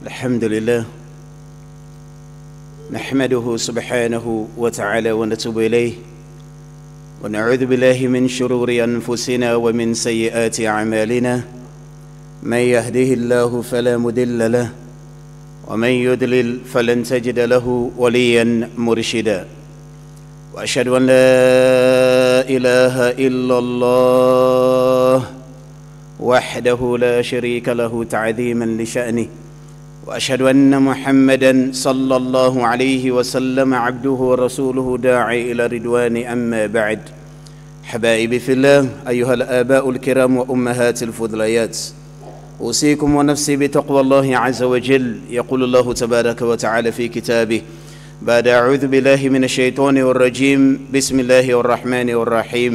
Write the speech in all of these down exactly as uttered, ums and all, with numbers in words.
الحمد لله نحمده سبحانه وتعالى ونتوب إليه ونعوذ بالله من شرور أنفسنا ومن سيئات أعمالنا من يهده الله فلا مضل له ومن يضلل فلن تجد له وليا مرشدا وأشهد أن لا إله إلا الله وحده لا شريك له تعظيما لشأنه وأشهد أن محمدًا صلى الله عليه وسلم عبده ورسوله داعي إلى رضوان أما بعد حبائبي في الله أيها الآباء الكرام وأمهات الفضليات أوصيكم ونفسي بتقوى الله عز وجل. يقول الله تبارك وتعالى في كتابه بعد أعوذ بالله من الشيطان الرجيم بسم الله الرحمن الرحيم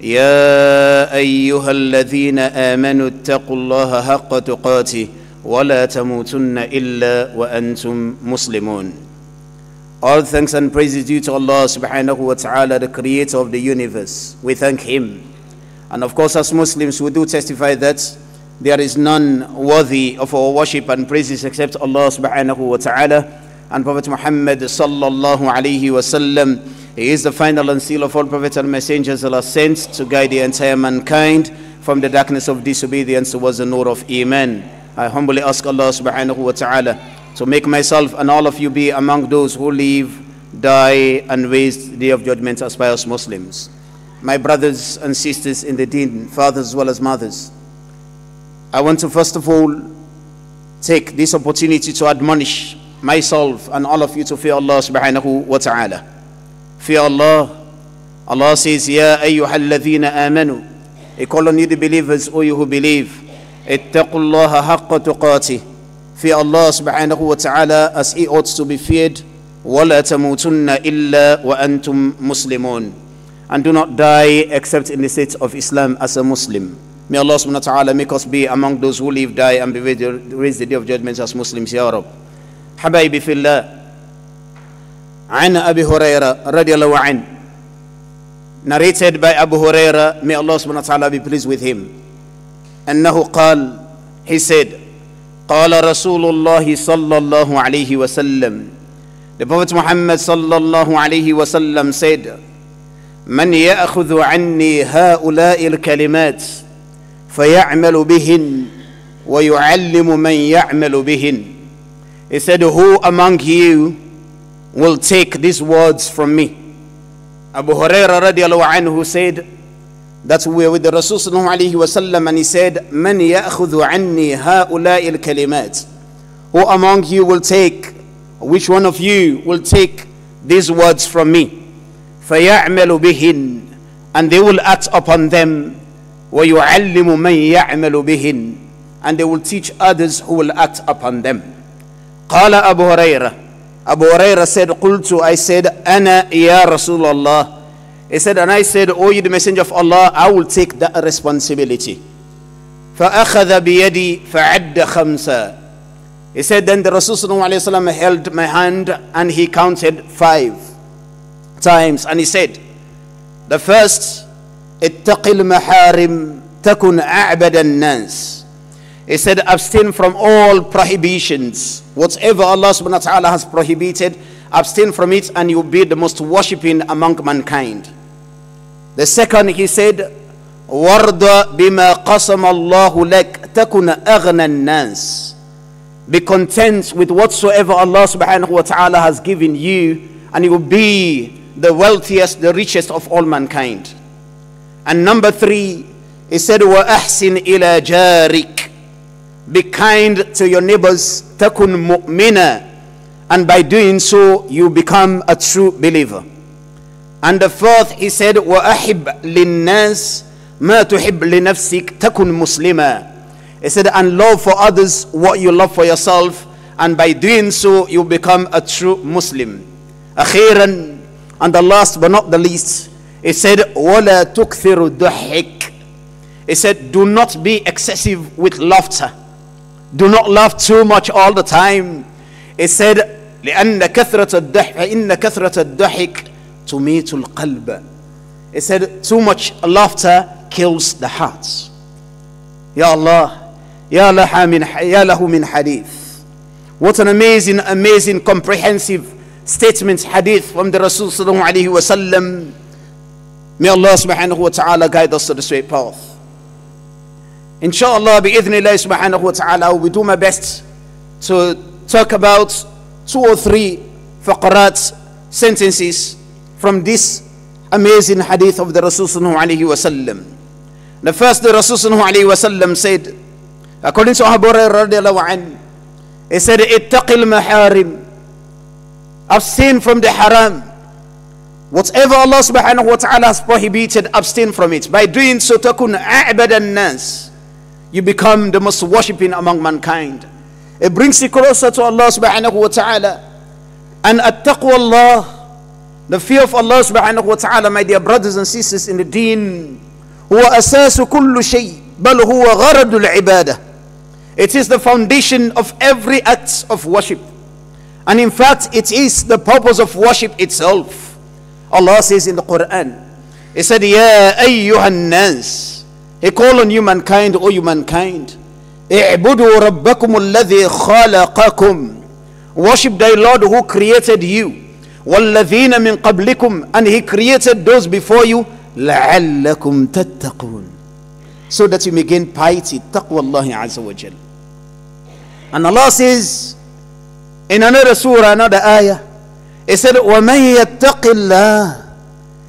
يا أيها الذين آمنوا اتقوا الله حق تقاته وَلَا تَمُوتُنَّ إِلَّا وَأَنْتُمْ مُسْلِمُونَ. All thanks and praises due to Allah subhanahu wa ta'ala, the creator of the universe. We thank him. And of course, as Muslims, we do testify that there is none worthy of our worship and praises except Allah subhanahu wa ta'ala. And Prophet Muhammad sallallahu alayhi wa sallam, he is the final and seal of all prophets and messengers that are sent to guide the entire mankind from the darkness of disobedience towards the nur of Iman. I humbly ask Allah subhanahu wa ta'ala to make myself and all of you be among those who live, die, and waste the day of judgment as pious Muslims. My brothers and sisters in the deen, fathers as well as mothers, I want to first of all take this opportunity to admonish myself and all of you to fear Allah subhanahu wa ta'ala. Fear Allah. Allah says, Ya ayyuhalladhina amanu. I call on you the believers, O you who believe. اتقوا الله حق تقاته. Fear Allah subhanahu wa ta'ala as he ought to be feared. وَلَا تَمُوتُنَّ إِلَّا وَأَنْتُمْ مُسْلِمُونَ. And do not die except in the state of Islam as a Muslim. May Allah subhanahu wa ta'ala make us be among those who live, die, and be raised the day of judgment as Muslims, Ya Rab. حبايبي في الله. عن أبي هريرة رضي الله عنه. Narrated by Abu Huraira, may Allah subhanahu wa ta'ala be pleased with him. أنه قال, he said, قال رسول الله صلى الله عليه وسلم, the Prophet Muhammad صلى الله عليه وسلم said, من يأخذ عني هؤلاء الكلمات فيعمل بهن ويعلم من يعمل بهن. He said, who among you will take these words from me? Abu Huraira radiallahu anhu said, that we were with the Rasul sallallahu alayhi wa sallam, and he said, Man ya'khudhu anni ha'ula'il kalimat. Who among you will take, which one of you will take these words from me? فَيَعْمَلُ بِهِنْ. And they will act upon them. وَيُعَلِّمُ مَنْ يَعْمَلُ بِهِنْ. And they will teach others who will act upon them. قال Abu Huraira. Abu Huraira said, قُلْتُ, I said, أَنَا يَا رَسُولَ اللَّهِ. He said, and I said, O you the messenger of Allah, I will take that responsibility. فَأَخَذَ بِيَدِي فَعَدَّ خَمْسًا. He said, then the Rasul sallallahu alayhi wa sallam held my hand and he counted five times. And he said, the first, اتَّقِ الْمَحَارِمْ تَكُنْ أَعْبَدَ النَّاسِ. He said, abstain from all prohibitions. Whatever Allah subhanahu wa ta'ala has prohibited, abstain from it and you'll be the most worshipping among mankind. The second, he said, وَرْضَ بِمَا قَسَمَ اللَّهُ لَكْ تَكُنَ أَغْنَى النَّاسِ. Be content with whatsoever Allah subhanahu wa ta'ala has given you, and you will be the wealthiest, the richest of all mankind. And number three, he said, وَأَحْسِنْ إِلَى جَارِكَ. Be kind to your neighbors, تَكُنْ مُؤْمِنًا. And by doing so, you become a true believer. And the fourth, he said, وَأَحِبْ لِلنَّاسِ مَا تُحِبْ لِنَفْسِكَ تَكُنْ مُسْلِمًا. He said, and love for others what you love for yourself, and by doing so, you become a true Muslim. أخيراً, and the last but not the least, he said, وَلَا تُكْثِرُ الضَّحِكَ. He said, do not be excessive with laughter. Do not laugh too much all the time. He said, لأن كثرة الضحك فإن كثرة الضحك تميت القلب. He said, too much laughter kills the heart. Ya Allah, ya lahu min hadith. What an amazing, amazing, comprehensive statement, hadith from the Rasul sallallahu alayhi wasallam. May Allah subhanahu wa ta'ala guide us to the straight path. Inshallah, bi'idhnillah subhanahu wa ta'ala, I will do my best to talk about two or three faqarat, sentences from this amazing hadith of the Rasul sallallahu alayhi wasallam. The first, the Rasul sallallahu alayhi wasallam said, according to Abu Hurairah radiallahu anhu, he said, ittaqil maharim, abstain from the haram. Whatever Allah subhanahu wa ta'ala has prohibited, abstain from it. By doing so, takun a'badan nas, you become the most worshipping among mankind. It brings you closer to Allah subhanahu wa ta'ala. And attaqwa Allah, the fear of Allah subhanahu wa ta'ala, my dear brothers and sisters in the deen, huwa asasu kullu shay, bal huwa gharadul ibadah. It is the foundation of every act of worship. And in fact, it is the purpose of worship itself. Allah says in the Quran, He said, Ya ayyuhan nas, He called on humankind, O humankind, I'budu rabbakum alladhi khalaqakum, worship thy Lord who created you, walladhina min qablikum, and He created those before you, la'allakum tattaqun, so that you may gain piety, taqwa Allahi azza wa jal. And Allah says in another surah, another ayah, He said, وَمَنْ يَتَّقِ اللَّهِ,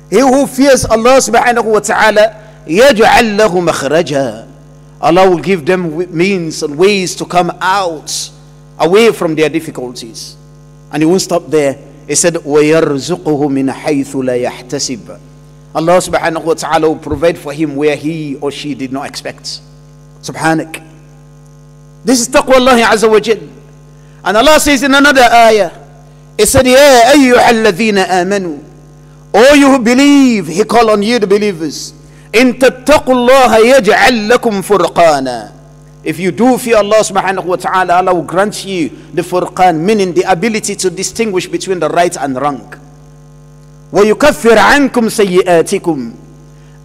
he who fears Allah subhanahu wa ta'ala, يَجْعَلْ لَهُ مَخْرَجًا, Allah will give them means and ways to come out, away from their difficulties. And He won't stop there. He said, وَيَرْزُقُهُ مِنْ حَيْثُ لَا يَحْتَسِبَ, Allah subhanahu wa ta'ala will provide for him where he or she did not expect. Subhanak. This is taqwa Allahi azza wa jal. And Allah says in another ayah, He said, Ya ayyuhal ladhina amanu, O you who believe, He called on you the believers, in tattaqullaha yaj'al lakum furqana, if you do fear Allah subhanahu wa ta'ala, Allah will grant you the furqan, meaning the ability to distinguish between the right and wrong. وَيُكَفِّرْ عَنْكُمْ سَيِّئَاتِكُمْ,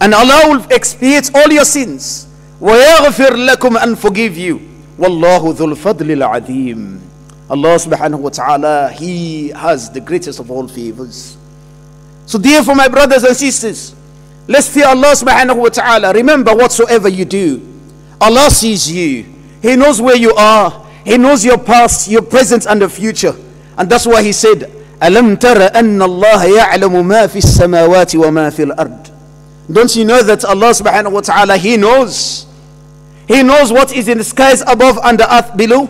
and Allah will expiate all your sins, وَيَغْفِرْ لَكُمْ, and forgive you, وَاللَّهُ ذُو الْفَضْلِ الْعَظِيمِ, Allah subhanahu wa ta'ala, He has the greatest of all favors. So therefore, my brothers and sisters, let's fear Allah subhanahu wa ta'ala. Remember, whatsoever you do, Allah sees you. He knows where you are. He knows your past, your present, and the future. And that's why He said, أَلَمْ تَرَ أَنَّ اللَّهَ يَعْلَمُ مَا فِي السَّمَاوَاتِ وَمَا فِي الْأَرْضِ, don't you know that Allah subhanahu wa ta'ala, He knows. He knows what is in the skies above and the earth below.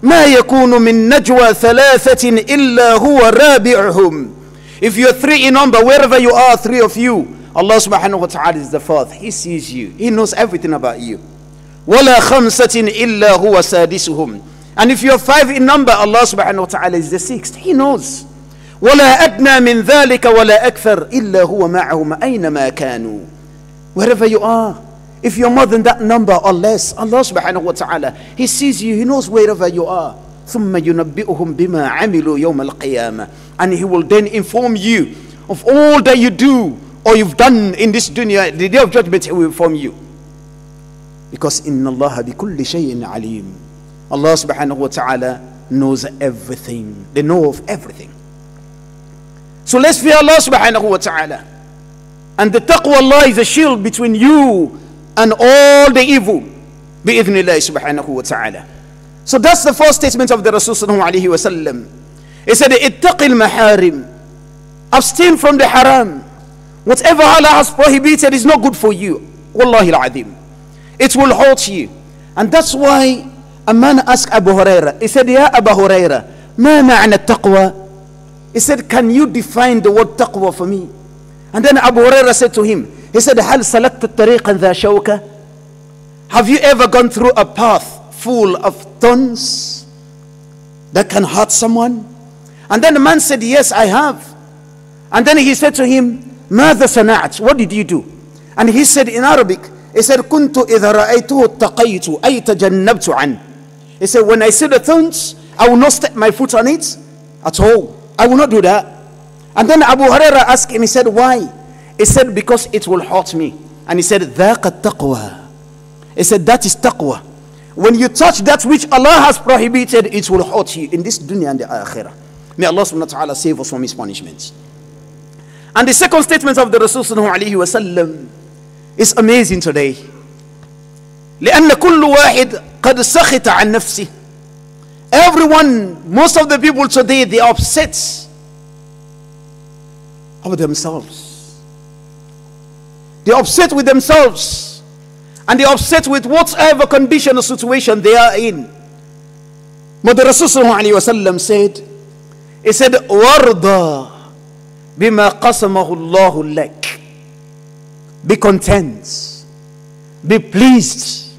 مَا يَكُونُ مِن نَجْوَى ثَلَاثَةٍ إِلَّا هُوَ رَابِعُهُمْ, if you are three in number, wherever you are, three of you, Allah subhanahu wa ta'ala is the fourth. He sees you. He knows everything about you. وَلَا خَمْسَةٍ إِلَّا هُوَ سَادِسُهُمْ, and if you are five in number, Allah subhanahu wa ta'ala is the sixth. He knows. ولا أدنى من ذلك ولا أكثر إلا هو معهم أينما كانوا, wherever you are, if you're more than that number or less, Allah subhanahu wa ta'ala, He sees you. He knows wherever you are. ثم ينبئهم بما عملوا يوم القيامة, and He will then inform you of all that you do or you've done in this dunya. The day of judgment, He will inform you, because إن الله بكل شيء عليم, Allah subhanahu wa ta'ala knows everything. They know of everything. So let's fear Allah subhanahu wa ta'ala. And the taqwa Allah is a shield between you and all the evil, bi'idhnillah subhanahu wa ta'ala. So that's the first statement of the Rasul sallallahu alayhi wa sallam. He said, ittaqil maharim, abstain from the haram. Whatever Allah has prohibited is not good for you. Wallahi al-azim, it will hurt you. And that's why a man asked Abu Hurairah, he said, Ya Abu Hurairah, ma ma'na taqwa? He said, can you define the word taqwa for me? And then Abu Hurairah said to him, he said, هَلْ سَلَكْتَ الطَّرِيقًا ذَا شَوْكَةً, have you ever gone through a path full of thorns that can hurt someone? And then the man said, yes, I have. And then he said to him, مَاذَا صَنَعْتَ, what did you do? And he said in Arabic, he said, كُنْتُ إِذَا رَأَيْتُهُ اتَّقَيْتُ أَيْ تَجَنَّبْتُ عَنْهُ. He said, when I see the thorns, I will not step my foot on it at all. I will not do that. And then Abu Hurairah asked him, he said, why? He said, because it will hurt me. And he said, ذَاقَ التَّقْوَى, he said, that is taqwa. When you touch that which Allah has prohibited, it will hurt you in this dunya and the akhirah. May Allah subhanahu wa ta'ala save us from his punishments. And the second statement of the Rasul sallallahu alayhi wa sallam is amazing today. لأن كل واحد قد سخط عن نفسه. Everyone, most of the people today, they are upset over themselves. They are upset with themselves. And they are upset with whatever condition or situation they are in. But the Rasul sallallahu alayhi wa sallam said, he said, وَرْضَى بِمَا قَسَمَهُ اللَّهُ لَكَ. Be content. Be pleased.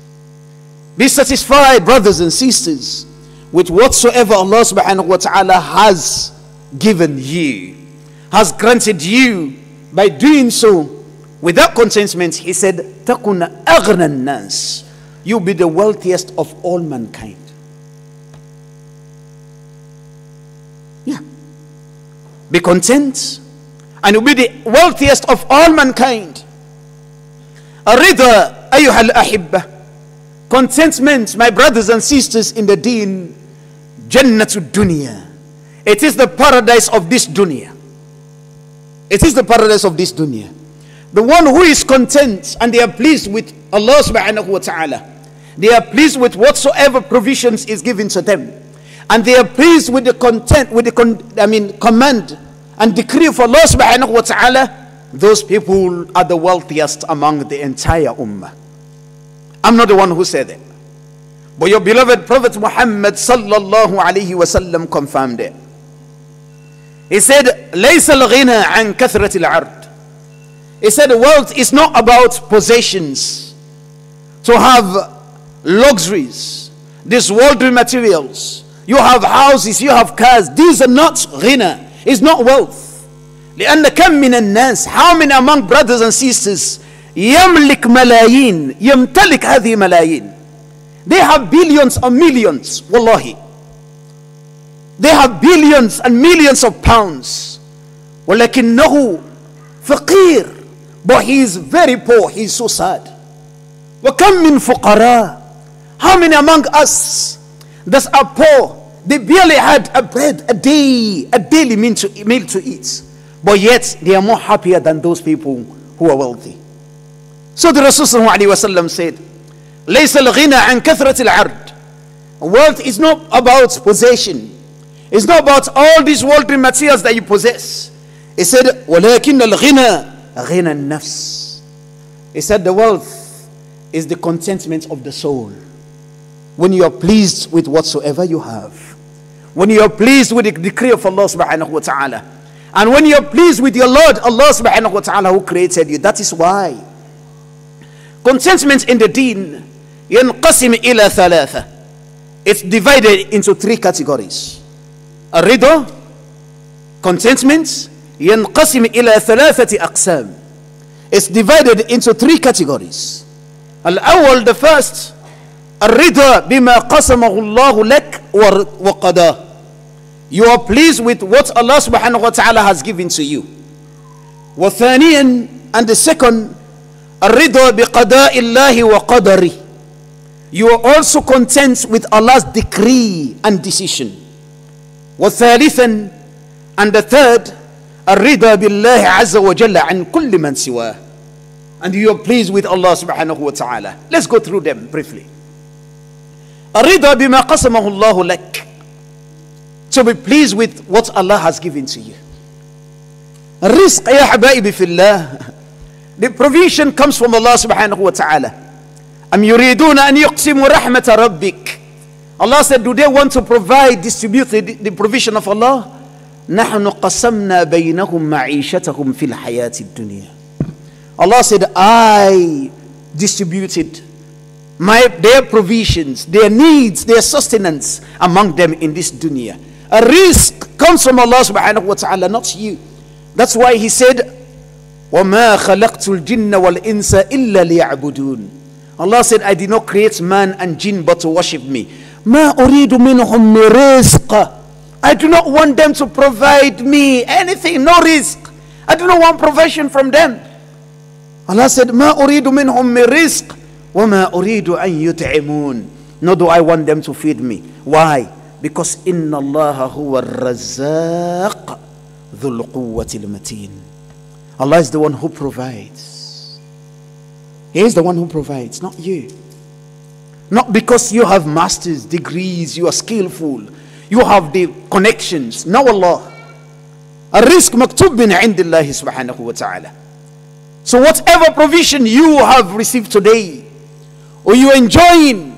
Be satisfied, brothers and sisters, with whatsoever Allah subhanahu wa ta'ala has given you, has granted you. By doing so, without contentment, he said, تَكُنَ أَغْنَى النَّاسِ. You'll be the wealthiest of all mankind. Yeah. Be content, and you'll be the wealthiest of all mankind. الرِّضَى أَيُّهَا الْأَحِبَّةِ. Contentment, my brothers and sisters in the deen, Jannatul Dunya. It is the paradise of this dunya. It is the paradise of this dunya. The one who is content and they are pleased with Allah subhanahu wa ta'ala. They are pleased with whatsoever provisions is given to them. And they are pleased with the content, with the con I mean command and decree of Allah subhanahu wa ta'ala. Those people are the wealthiest among the entire ummah. I'm not the one who said it, but your beloved Prophet Muhammad sallallahu alayhi wa sallam confirmed it. He said, "Laysa al-ghina an kathrat al-'ard." He said, wealth is not about possessions, to have luxuries, these worldly materials. You have houses, you have cars. These are not ghina. It's not wealth. لأن كم من الناس, how many among brothers and sisters, يملك ملايين, يمتلك هذه ملايين. They have billions and millions. Wallahi, they have billions and millions of pounds. ولكنه فقير, but he is very poor. He is so sad. وكم من فقراء, how many among us that are poor, they barely had a bread a day, a daily meal to, meal to eat, but yet they are more happier than those people who are wealthy. So the Rasul sallallahu alayhi wa sallam said, "Laysa al-ghina an kathrat al-'ard." Wealth is not about possession. It's not about all these worldly materials that you possess. He said, "Walakin al-ghina ghina an-nafs." He said, the wealth is the contentment of the soul. When you are pleased with whatsoever you have, when you are pleased with the decree of Allah subhanahu wa ta'ala, and when you are pleased with your Lord, Allah subhanahu wa ta'ala, who created you. That is why contentment in the deen, ينقسم إلى ثلاثة. It's divided into three categories. الرضا, contentment, ينقسم إلى ثلاثة أقسام. It's divided into three categories. الأول, the first, الرضا بما قسمه الله لك وقضاه. You are pleased with what Allah subhanahu wa ta'ala has given to you. وثانيا, and the second, الرضا بقضاء الله وقدره. You are also content with Allah's decree and decision. وثالثا, and the third, الرضا بالله عز وجل عن كل من سواه. And you are pleased with Allah subhanahu wa ta'ala. Let's go through them briefly. الرضا بما قسمه الله لك. To be pleased with what Allah has given to you. الرزق يا حبايبي في الله. The provision comes from Allah subhanahu wa ta'ala. أَمْ يُرِيدُونَ أَنْ يُقْسِمُوا رَحْمَةَ رَبِّكَ. Allah said, do they want to provide, distribute the, the provision of Allah? نَحْنُ قَسَمْنَا بَيْنَهُمْ مَعِيشَتَهُمْ فِي الْحَيَاةِ الدُّنْيَا. Allah said, I distributed my, their provisions, their needs, their sustenance among them in this dunya. A risk comes from Allah subhanahu wa ta'ala, not you. That's why he said, وَمَا خَلَقْتُ الْجِنَّ وَالْإِنسَ إِلَّا لِيَعْبُدُونَ. Allah said, I did not create man and jinn but to worship me. مَا أُرِيدُ مِنْهُمْ رِزْقًا. I do not want them to provide me anything, no risk. I do not want provision from them. Allah said, مَا أُرِيدُ مِنْهُمْ رِزْقًا وَمَا أُرِيدُ أَنْ يُتْعِمُونَ. nor do I want them to feed me. Why? Because إِنَّ اللَّهَ هُوَ الرَّزَّاقُ ذُو الْقُوَّةِ الْمَتِينُ. Allah is the one who provides. He is the one who provides, not you. Not because you have masters, degrees, you are skillful, you have the connections. No, Allah. الرزق مكتوب من عند الله سبحانه وتعالى. So whatever provision you have received today, or you are enjoying,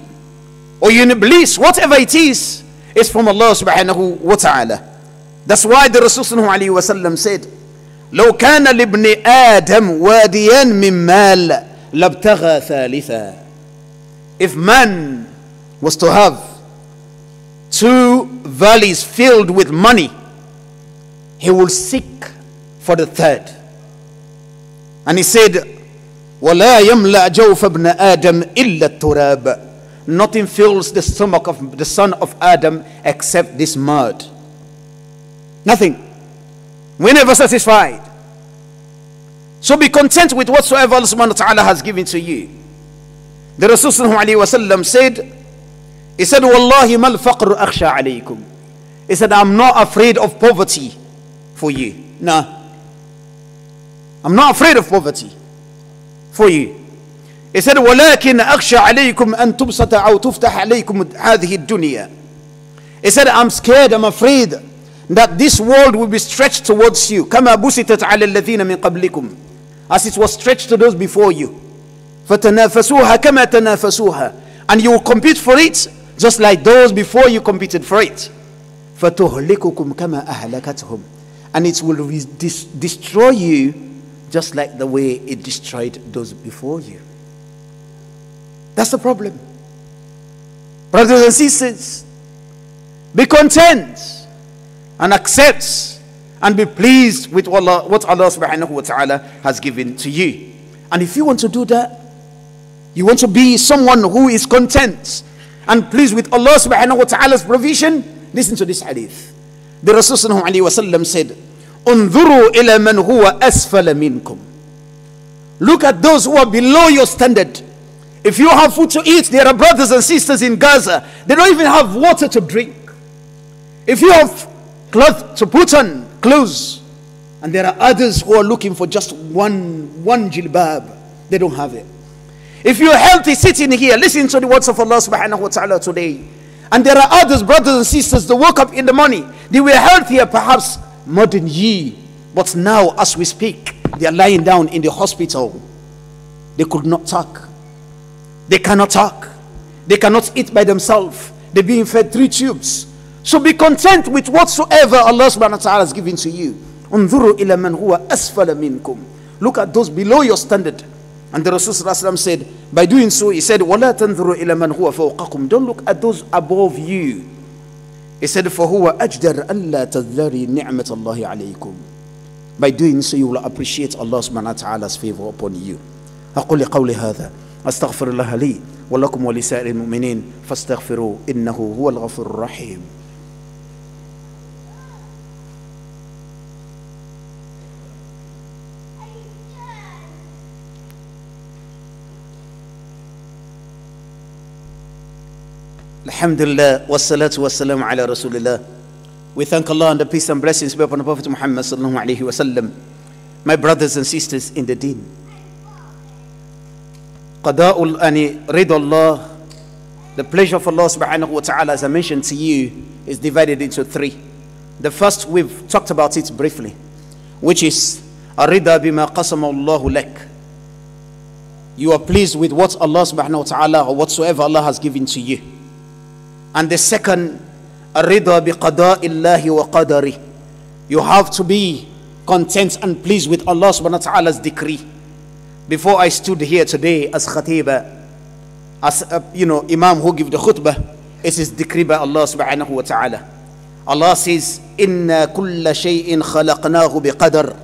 or you in bliss, whatever it is, is from Allah subhanahu wa ta'ala. That's why the Rasul sallallahu alayhi wa sallam said, لو كان لابن آدم واديا من مال لابتغى ثالثا. If man was to have two valleys filled with money, he will seek for the third. And he said, وَلَا يَمْلَأْ جَوْفَ ابْنَ آدَمْ إِلَّا التُّرَابَ. Nothing fills the stomach of the son of Adam except this mud. Nothing. We're never satisfied. So be content with whatsoever Allah subhanahu wa ta'ala has given to you. The Rasul sallallahu alayhi wa sallam said, he said, وَاللَّهِ مَا الْفَقْرُ أَخْشَى عَلَيْكُمْ. He said, I'm not afraid of poverty for you. No. I'm not afraid of poverty for you. He said, وَلَكِنْ أَخْشَى عَلَيْكُمْ أَن تُبْسَطَ أَوْ تُفْتَحَ عَلَيْكُمْ هَذِهِ الدُّنْيَا. He said, I'm scared, I'm afraid that this world will be stretched towards you. كَمَا بُسِطَتْ عَلَى الَّذِينَ مِنْ قَبْلِكُمْ. As it was stretched to those before you. فَتَنَافَسُوهَا كَمَا تَنَافَسُوهَا. And you will compete for it just like those before you competed for it. فَتُهْلِكُكُمْ كَمَا أَهْلَكَتْهُمْ. And it will destroy you just like the way it destroyed those before you. That's the problem. Brothers and sisters, be content and accept and be pleased with what Allah, what Allah subhanahu wa ta'ala has given to you. And if you want to do that, you want to be someone who is content and pleased with Allah subhanahu wa ta'ala's provision, listen to this hadith. The Rasul sallallahu alayhi wa sallam said, انظروا إلى من هو أسفل منكم. Look at those who are below your standard. If you have food to eat, there are brothers and sisters in Gaza. They don't even have water to drink. If you have cloth to put on, clothes, and there are others who are looking for just one, one jilbab, they don't have it. If you're healthy, sitting here, listen to the words of Allah subhanahu wa ta'ala today. And there are others, brothers and sisters, that woke up in the morning. They were healthier perhaps more than ye, but now as we speak, they are lying down in the hospital. They could not talk. They cannot talk. They cannot eat by themselves. They're being fed three tubes. So be content with whatsoever Allah subhanahu wa ta'ala has given to you. انظروا إلى من هو أسفل منكم. Look at those below your standard. And the Rasul sallallahu alayhi wa sallam said, by doing so, he said, وَلَا تَنْظُرُوا إِلَى مَنْ هُوَ فَوْقَكُمْ. Don't look at those above you. He said, فَهُوَ أَجْدَرْ أَلَّا تَذَّرِي نِعْمَةَ اللَّهِ عَلَيْكُمْ. By doing so, you will appreciate Allah subhanahu wa ta'ala's favor upon you. أقول قولي هذا أستغفر الله لي ولكم ولسائر المؤمنين فاستغفروا إنه هو الغفور الرحيم. Alhamdulillah, wassalatu wassalamu ala rasulillah. We thank Allah and the peace and blessings be upon the Prophet Muhammad sallallahu alayhi wa sallam. My brothers and sisters in the deen, Qada'ul ani ridallah, the pleasure of Allah subhanahu wa ta'ala, as I mentioned to you, is divided into three. The first, we've talked about it briefly, which is arida bima qasama Allahu lak. You are pleased with what Allah subhanahu wa ta'ala, or whatsoever Allah has given to you. And the second, ar-rida bi qada'illahi wa qadari. You have to be content and pleased with Allah subhanahu wa ta'ala's decree. Before I stood here today as khatiba, as a, you know, imam who gives the khutbah, it is decree by Allah subhanahu wa ta'ala. Allah says, inna kulla shay'in khalaqnahu bi qadar.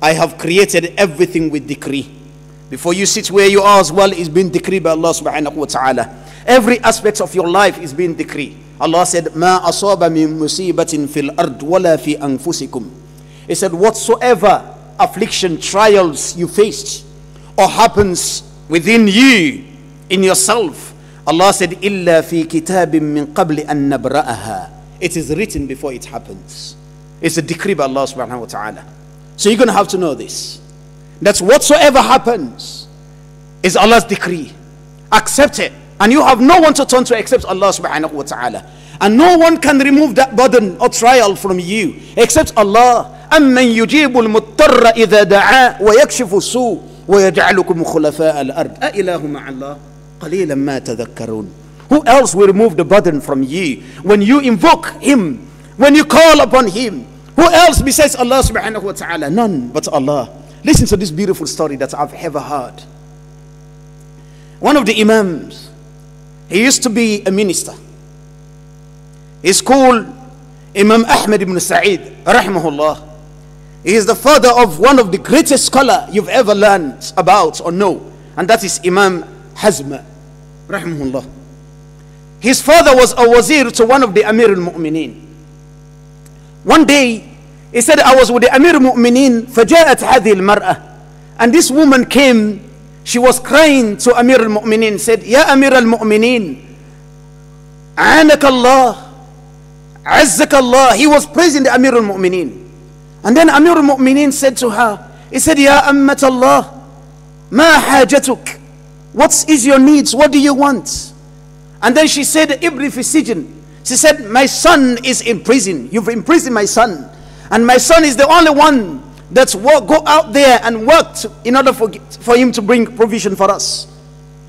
I have created everything with decree. Before you sit where you are as well, it's been decreed by Allah subhanahu wa ta'ala. Every aspect of your life is being decreed. Allah said, "Ma asaba min musibatin fil ard wala fi anfusikum." He said, whatsoever affliction, trials you faced, or happens within you, in yourself, Allah said, إِلَّا فِي كِتَابٍ مِّن قَبْلِ أَن نَبْرَأَهَا. It is written before it happens. It's a decree by Allah subhanahu wa ta'ala. So you're going to have to know this. That's whatsoever happens is Allah's decree. Accept it. And you have no one to turn to except Allah subhanahu wa ta'ala. And no one can remove that burden or trial from you except Allah. أَمَّنْ يُجِيبُ الْمُضْطَرَّ إِذَا دَعَا وَيَكْشِفُ السُّوءَ وَيَجْعَلُكُمْ خُلَفَاءَ الْأَرْضِ أَإِلَهُ مَعَ اللَّهِ قَلِيلًا مَا تَذَكَّرُونَ. Who else will remove the burden from you when you invoke Him, when you call upon Him? Who else besides Allah subhanahu wa ta'ala? None but Allah. Listen to this beautiful story that I've ever heard. One of the Imams, he used to be a minister. He's called Imam Ahmad ibn Sa'id, rahimahullah. He is the father of one of the greatest scholars you've ever learned about or know, and that is Imam Hazm, rahimahullah. His father was a wazir to one of the Amir al-Mu'mineen. One day, he said, I was with the Amir al-Mu'mineen, فَجَاءَتْ هَذِهِ الْمَرْأَةِ. And this woman came, she was crying to Amir al-Mu'mineen, said, Ya Amir al-Mu'mineen, عَانَكَ اللَّهِ عَزَّكَ اللَّهِ. He was praising the Amir al-Mu'mineen. And then Amir al-Mu'mineen said to her, he said, Ya Ammat Allah, ma hajatuk? What is your needs? What do you want? And then she said, Ibri fi sijin. She said, my son is in prison. You've imprisoned my son. And my son is the only one that's go out there and worked in order for, for him to bring provision for us.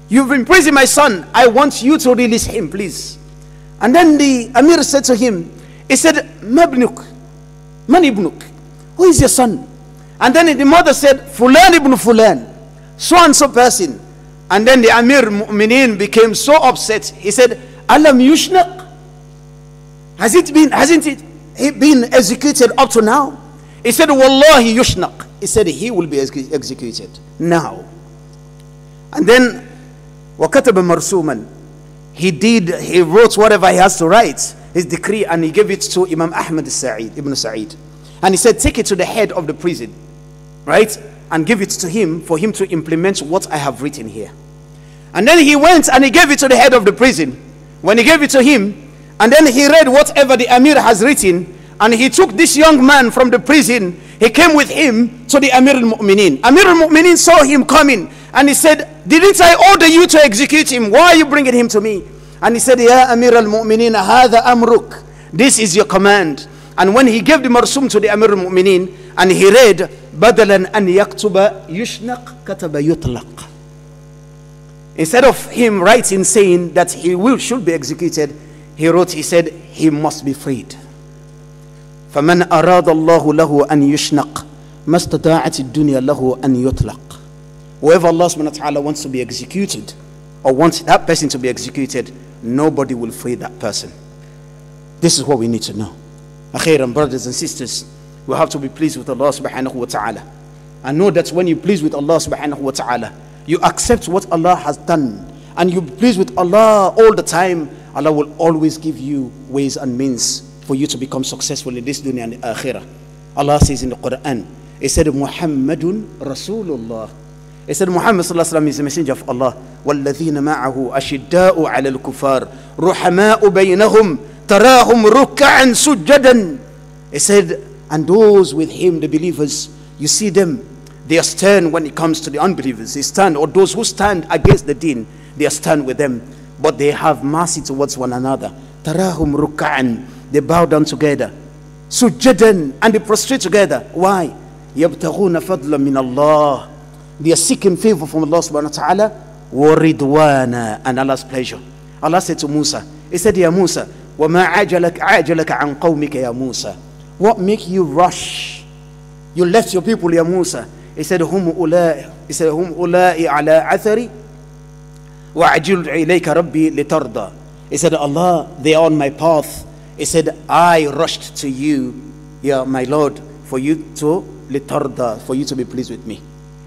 You've imprisoned my son. I want you to release him, please. And then the Amir said to him, he said, Mabnuk, man ibnuk? Who is your son? And then the mother said, Fulan ibn Fulan, so and so person. And then the Amir Mu'mineen became so upset. He said, Alam yushnaq? Has it been, hasn't it been executed up to now? He said, Wallahi yushnaq. He said, he will be executed now. And then, وَكَتَبَ مَرْسُومًا. He did, he wrote whatever he has to write, his decree, and he gave it to Imam Ahmad al-Sa'id, Ibn Sa'id. And he said, take it to the head of the prison, right? And give it to him for him to implement what I have written here. And then he went and he gave it to the head of the prison. When he gave it to him, and then he read whatever the Amir has written, and he took this young man from the prison, he came with him to the Amir al-Mu'mineen. Amir al-Mu'mineen saw him coming, and he said, didn't I order you to execute him? Why are you bringing him to me? And he said, Ya Amir al-Mu'mineen, hadha amruk. This is your command. And when he gave the marsum to the Amir al-Mu'mineen, and he read, Badalan an yaktuba yushnaq kataba yutlaq. Instead of him writing saying that he will should be executed, he wrote, he said, he must be freed. فَمَنْ أَرَادَ اللَّهُ لَهُ أَنْ يُشْنَقْ مَسْتَطَاعَتِ الدُّنْيَا لَهُ أَنْ يُطْلَقْ. Whoever Allah subhanahu wa ta'ala wants to be executed, or wants that person to be executed, nobody will free that person. This is what we need to know. Akhiran, brothers and sisters, we have to be pleased with Allah subhanahu wa ta'ala. And know that when you please with Allah subhanahu wa ta'ala, you accept what Allah has done, and you please with Allah all the time, Allah will always give you ways and means for you to become successful in this dunya and akhirah. Allah says in the Quran, He said, Muhammadun Rasulullah. He said, Muhammad sallallahu alayhi wa sallam is the messenger of Allah. وَالَّذِينَ مَعَهُ أَشِدَّاءُ عَلَى الْكُفَارِ رُحَمَاءُ بَيْنَهُمْ تَرَاهُمْ رُكَّعًا سُجَّدًا. He said, and those with him, the believers, you see them, they are stern when it comes to the unbelievers. They stand, or those who stand against the deen, they are stern with them, but they have mercy towards one another. Tarahum rukka'an, they bow down together. Sujjadan, and they prostrate together. Why? Yabtaghuna fadla min Allah. They are seeking favor from Allah subhanahu wa ta'ala. Wa ridwana, and Allah's pleasure. Allah said to Musa, He said, Ya Musa, wa ma ajalak ajalaka an qawmika ya Musa. What make you rush? You left your people, Ya Musa. He said, Hum ulai, he said, Hum ulai ala athari, wa ajiltu ilayka rabbi litarda. He said, Allah, they are on my path. He said, I rushed to you, Ya my Lord, for you to litarda, for you to be pleased with me.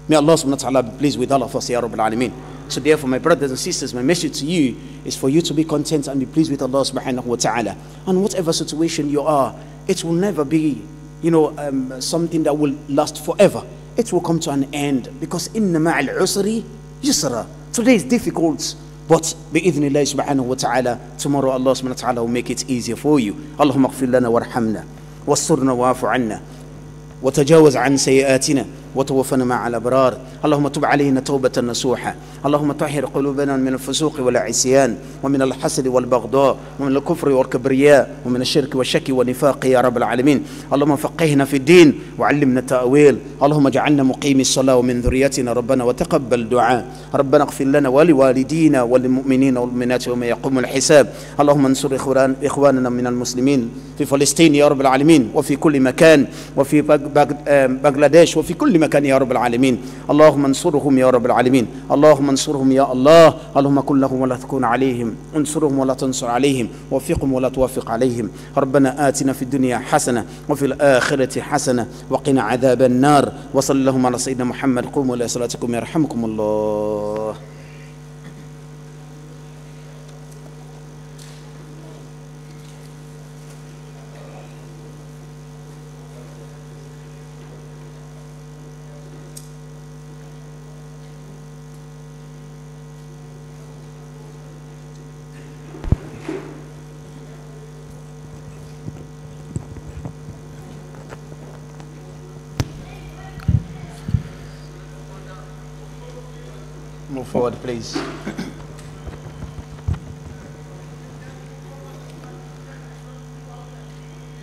May Allah subhanahu wa ta'ala be pleased with all of us, Ya Rabbil Alameen. So therefore, my brothers and sisters, my message to you is for you to be content and be pleased with Allah subhanahu wa ta'ala. And whatever situation you are, it will never be, you know, um, something that will last forever. It will come to an end, because inna ma'al usri yusra. Today is difficult, But bi-idhnillahi subhanahu wa ta'ala, tomorrow Allah subhanahu wa ta'ala will make it easier for you. Allahumma ghfir lana warhamna, wassurna wa'afu anna, وتجاوز عن سيئاتنا وتوفنا مع الأبرار. اللهم تب علينا توبة نصوحة. اللهم طهر قلوبنا من الفسوق والعصيان ومن الحسد والبغضاء ومن الكفر والكبرياء ومن الشرك والشك والنفاق يا رب العالمين. اللهم فقهنا في الدين وعلمنا التأويل. اللهم اجعلنا مقيمي الصلاة ومن ذريتنا ربنا وتقبل دعاء. ربنا اغفر لنا ولوالدينا وللمؤمنين والمؤمنات يوم يقوم الحساب. اللهم انصر إخواننا من المسلمين في فلسطين يا رب العالمين وفي كل مكان وفي بغلاديش وفي كل مكان يا رب العالمين. اللهم انصرهم يا رب العالمين. اللهم انصرهم يا الله. اللهم كن لهم ولا تكن عليهم، انصرهم ولا تنصر عليهم، وفقهم ولا توفق عليهم. ربنا آتنا في الدنيا حسنة وفي الآخرة حسنة وقنا عذاب النار. وصلى اللهم على سيدنا محمد. قوموا إلى صلاتكم يرحمكم الله. Move forward, please.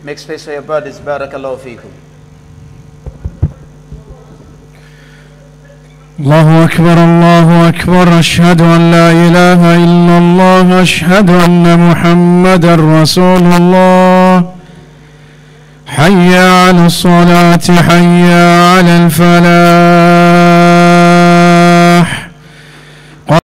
Make space for your brothers. Barakallahu feekum. Allahu Akbar, Allahu Akbar. Ashhadu an la ilaha illallah. Ashhadu anna Muhammadan Rasulullah. Hayya ala salati, hayya ala al falah.